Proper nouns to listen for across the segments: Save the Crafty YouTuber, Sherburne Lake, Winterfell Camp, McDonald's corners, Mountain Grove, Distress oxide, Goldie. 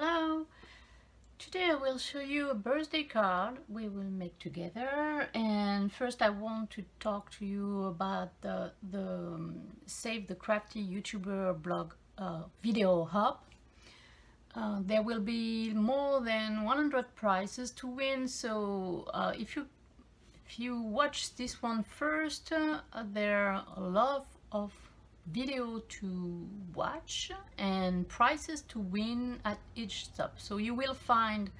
Hello! Today I will show you a birthday card we will make together, and first I want to talk to you about the Save the Crafty YouTuber blog video hub. There will be more than 100 prizes to win, so if you watch this one first, there are a lot of video to watch and prizes to win at each stop. So you will find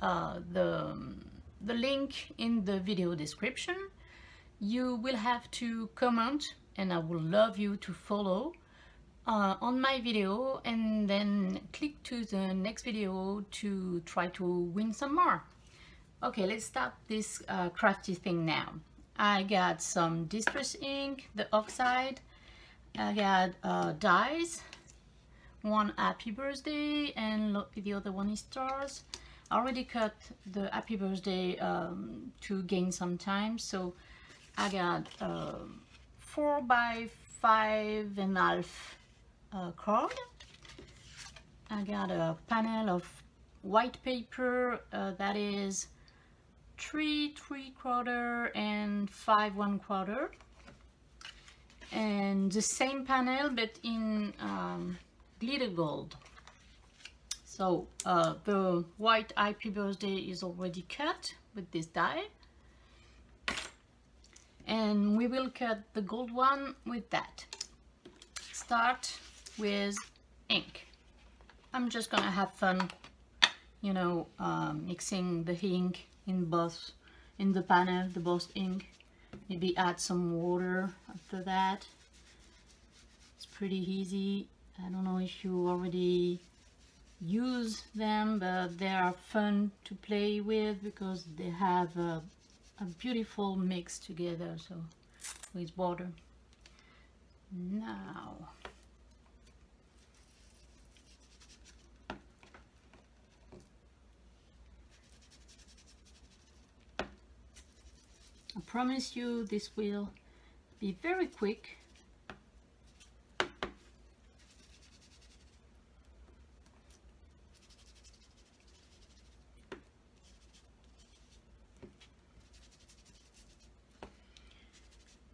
the link in the video description. You will have to comment, and I would love you to follow on my video, and then click to the next video to try to win some more. Okay, let's start this crafty thing now. I got some Distress ink, the oxide, I got dies, one happy birthday and the other one is stars. I already cut the happy birthday to gain some time, so I got 4 by 5.5 card. I got a panel of white paper that is 3 3/4 and 5 1/4. And the same panel but in glitter gold. So the white happy birthday is already cut with this die, and we will cut the gold one with that. Start with ink. I'm just gonna have fun, you know, mixing the ink in the both ink. Maybe add some water after that. It's pretty easy. I don't know if you already use them, but they are fun to play with because they have a beautiful mix together, so with water. Now I promise you this will be very quick.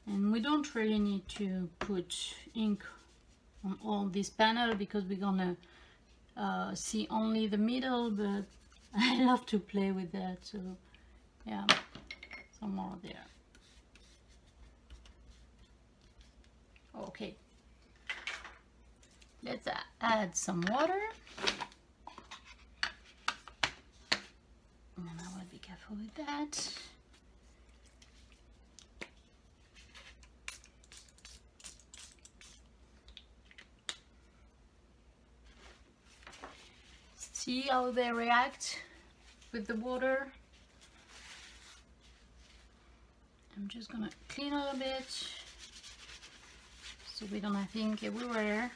And we don't really need to put ink on all this panel because we're gonna see only the middle, but I love to play with that, so yeah. Some more there. Okay, let's add some water, and I will be careful with that. See how they react with the water. I'm just gonna clean a little bit so we don't have ink everywhere,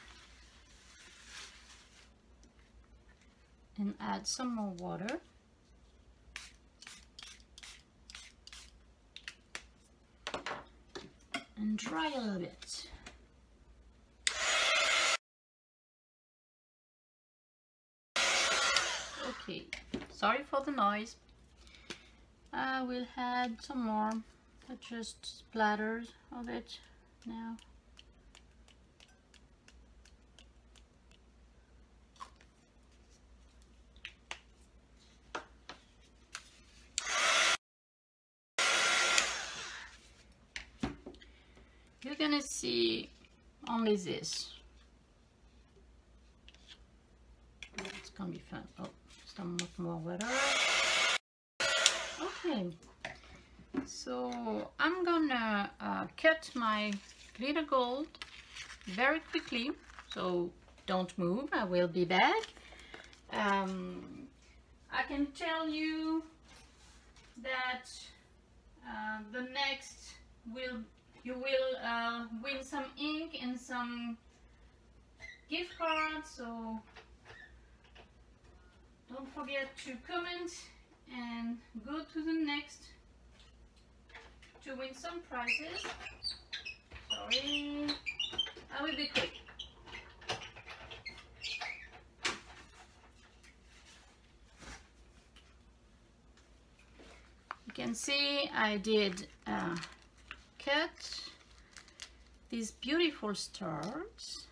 and add some more water. And dry a little bit. Okay, sorry for the noise. I will add some more. It just splatters of it now. You're gonna see only this. It's gonna be fun. Oh, some more water. Okay. So I'm gonna cut my glitter gold very quickly, so don't move, I will be back. I can tell you that the next you will win some ink and some gift cards, so don't forget to comment and go to the next to win some prizes. Sorry, I will be quick. can see I did cut these beautiful stars.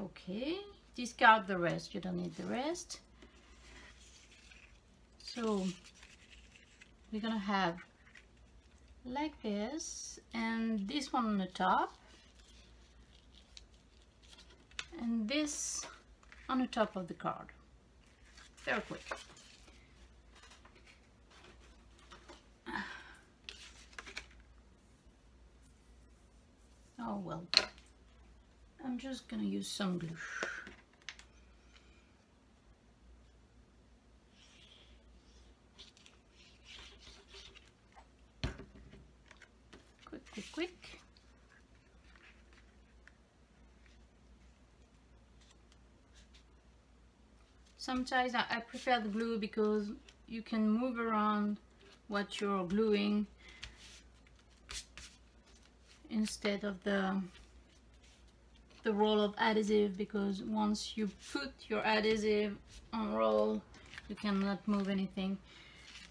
Okay, discard the rest, you don't need the rest. So we're gonna have like this, and this one on the top, and this on the top of the card. Very quick. Oh well, I'm just gonna use some glue. Quick. Sometimes I prefer the glue because you can move around what you're gluing instead of the roll of adhesive, because once you put your adhesive on roll, you cannot move anything.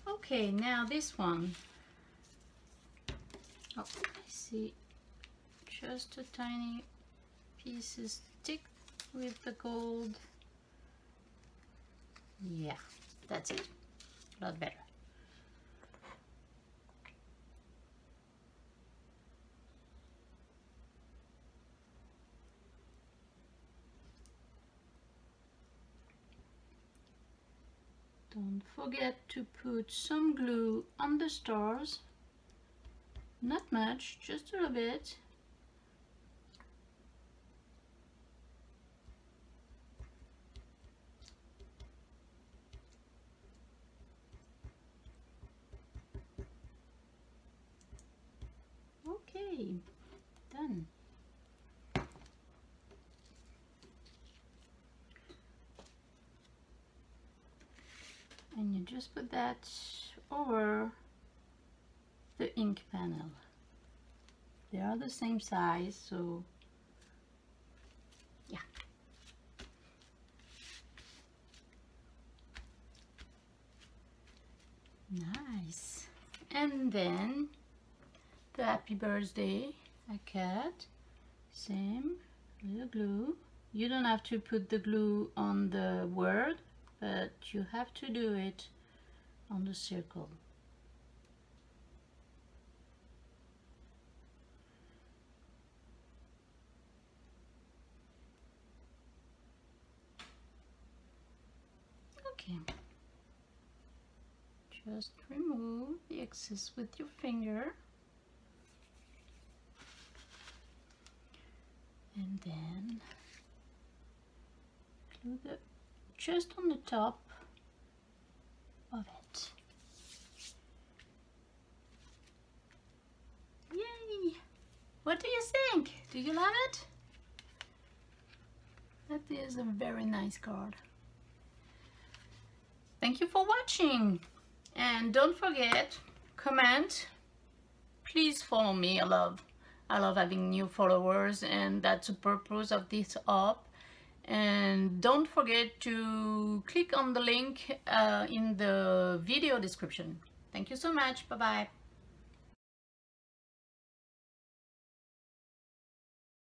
Okay, now this one. Oh, I see just a tiny piece is thick with the gold. Yeah, that's it. A lot better. Don't forget to put some glue on the stars. Not much, just a little bit. Okay, done. And you just put that over the ink panel. They are the same size, so yeah. Nice. And then the happy birthday I cut. Same little glue. You don't have to put the glue on the word, but you have to do it on the circle. Just remove the excess with your finger, and then glue the just on the top of it. Yay! What do you think? Do you love it? That is a very nice card. Thank you for watching, and don't forget, comment, please follow me. I love having new followers, and that's the purpose of this app. And don't forget to click on the link in the video description. Thank you so much. Bye bye.